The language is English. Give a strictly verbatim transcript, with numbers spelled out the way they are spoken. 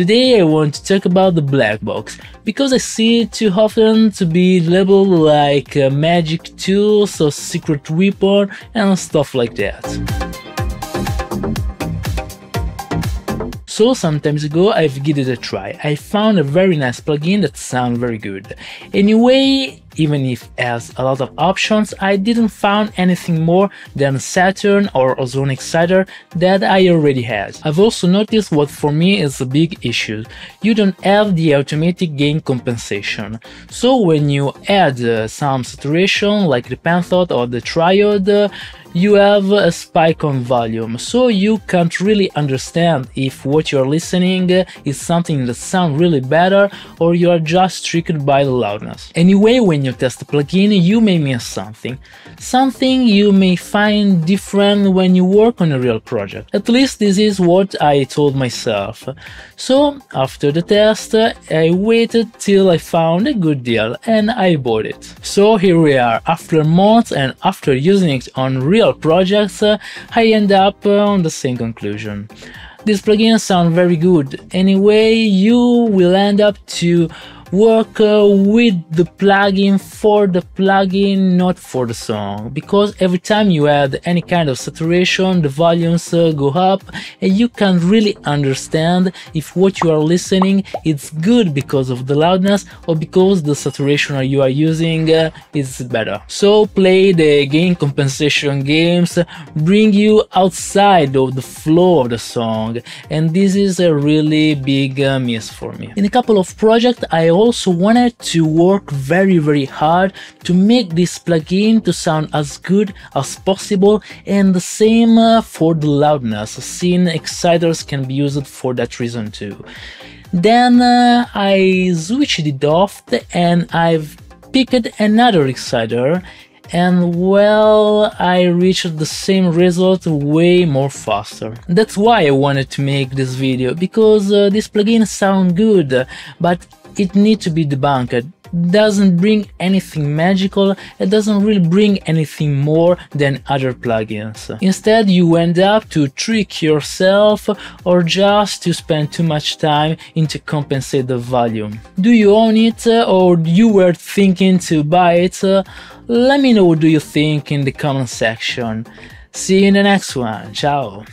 Today I want to talk about the black box, because I see it too often to be labeled like uh, magic tools or secret weapon and stuff like that. So some time ago I've given it a try. I found a very nice plugin that sounds very good. Anyway, even if it has a lot of options, I didn't find anything more than Saturn or Ozone Exciter that I already had. I've also noticed what for me is a big issue: you don't have the automatic gain compensation. So when you add uh, some saturation like the pentode or the triode, uh, you have a spike on volume, so you can't really understand if what you're listening uh, is something that sounds really better or you are just tricked by the loudness. Anyway, when When you test a plugin, you may miss something, something you may find different when you work on a real project. At least this is what I told myself. So after the test, I waited till I found a good deal and I bought it. So here we are, after months and after using it on real projects, I end up on the same conclusion. These plugins sound very good. Anyway, you will end up to work uh, with the plugin for the plugin, not for the song, because every time you add any kind of saturation the volumes uh, go up and you can't really understand if what you are listening is good because of the loudness or because the saturation you are using uh, is better. So play the gain compensation games, bring you outside of the flow of the song, and this is a really big uh, miss for me. In a couple of projects I also wanted to work very very hard to make this plugin to sound as good as possible, and the same uh, for the loudness, since exciters can be used for that reason too. Then uh, I switched it off and I've picked another exciter, and well, I reached the same result way more faster. That's why I wanted to make this video, because uh, this plugin sound good, but it needs to be debunked. Doesn't bring anything magical, it doesn't really bring anything more than other plugins. Instead you end up to trick yourself or just to spend too much time into compensate the volume. Do you own it or you were thinking to buy it? Let me know what do you think in the comment section. See you in the next one, ciao!